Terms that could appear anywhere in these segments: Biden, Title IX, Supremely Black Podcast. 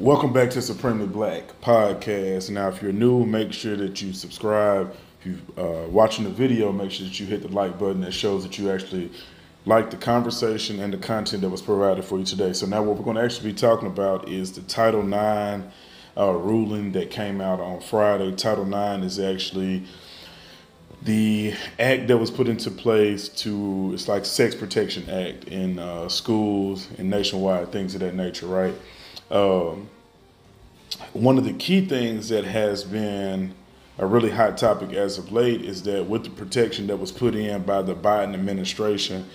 Welcome back to Supremely Black Podcast. Now, if you're new, make sure that you subscribe. If you're watching the video, make sure that you hit the like button. That shows that you actually like the conversation and the content that was provided for you today. So now what we're going to actually be talking about is the Title IX ruling that came out on Friday. Title IX is actually the act that was put into place to, it's like Sex Protection Act in schools and nationwide, things of that nature, right? One of the key things that has been a really hot topic as of late is that with the protection that was put in by the Biden administration,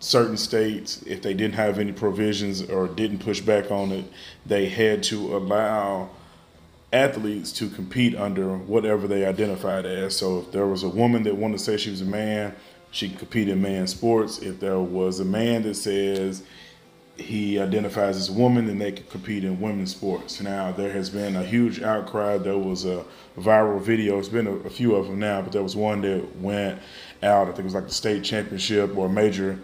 certain states, if they didn't have any provisions or didn't push back on it, they had to allow athletes to compete under whatever they identified as. So if there was a woman that wanted to say she was a man, she could compete in man's sports. If there was a man that says he identifies as a woman, then they could compete in women's sports. Now, there has been a huge outcry. There was a viral video. It's been a few of them now, but there was one that went out. I think it was like the state championship or a major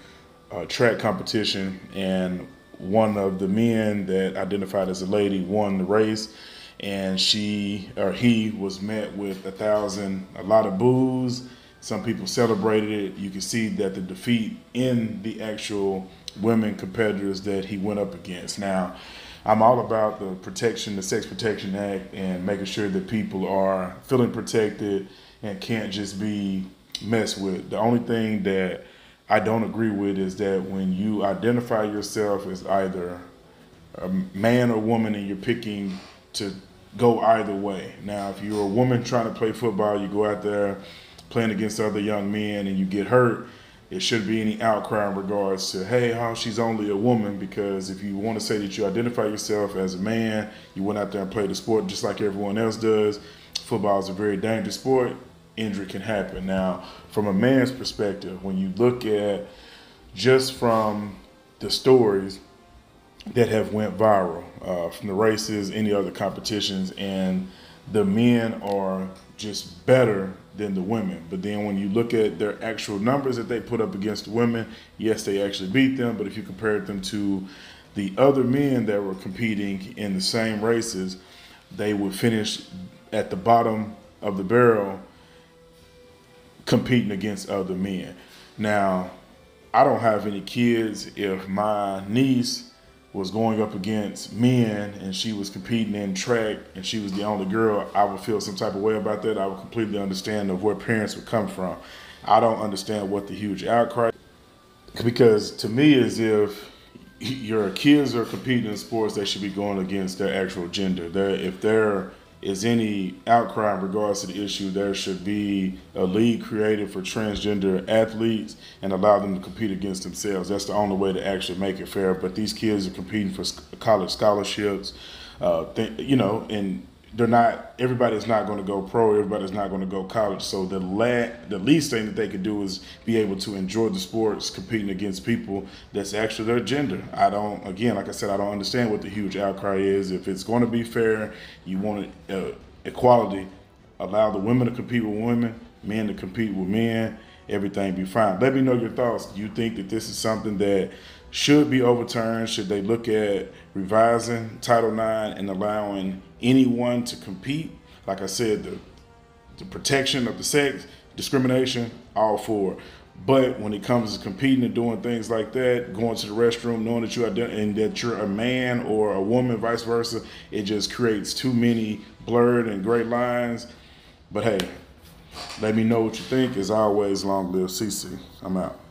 track competition. And one of the men that identified as a lady won the race. And she or he was met with a lot of boos. Some people celebrated it. You can see that the defeat in the actual women competitors that he went up against. Now, I'm all about the protection, the Sex Protection Act, and making sure that people are feeling protected and can't just be messed with. The only thing that I don't agree with is that when you identify yourself as either a man or woman and you're picking to go either way. Now, if you're a woman trying to play football, you go out there playing against other young men and you get hurt, it shouldn't be any outcry in regards to, hey, oh, she's only a woman, because if you want to say that you identify yourself as a man, you went out there and played the sport just like everyone else does. Football is a very dangerous sport. Injury can happen. Now, from a man's perspective, when you look at just from the stories that have went viral from the races, any other competitions, and the men are just better than the women. But then when you look at their actual numbers that they put up against the women, yes, they actually beat them. But if you compared them to the other men that were competing in the same races, they would finish at the bottom of the barrel competing against other men. Now, I don't have any kids. If my niece was going up against men and she was competing in track and she was the only girl, I would feel some type of way about that. I would completely understand of where parents would come from. I don't understand what the huge outcry, because to me is if your kids are competing in sports, they should be going against their actual gender. If there is any outcry in regards to the issue, there should be a league created for transgender athletes and allow them to compete against themselves. That's the only way to actually make it fair. But these kids are competing for college scholarships, and they're not. Everybody's not going to go pro. Everybody's not going to go college. So the least thing that they could do is be able to enjoy the sports, competing against people that's actually their gender. I don't understand what the huge outcry is. If it's going to be fair, you want equality. Allow the women to compete with women, men to compete with men. Everything be fine. Let me know your thoughts. Do you think that this is something that should be overturned? Should they look at revising Title IX and allowing anyone to compete? Like I said, the protection of the sex, discrimination, all for. But when it comes to competing and doing things like that, going to the restroom, knowing that you're a man or a woman, vice versa, it just creates too many blurred and gray lines. But hey, let me know what you think. As always, long live CC. I'm out.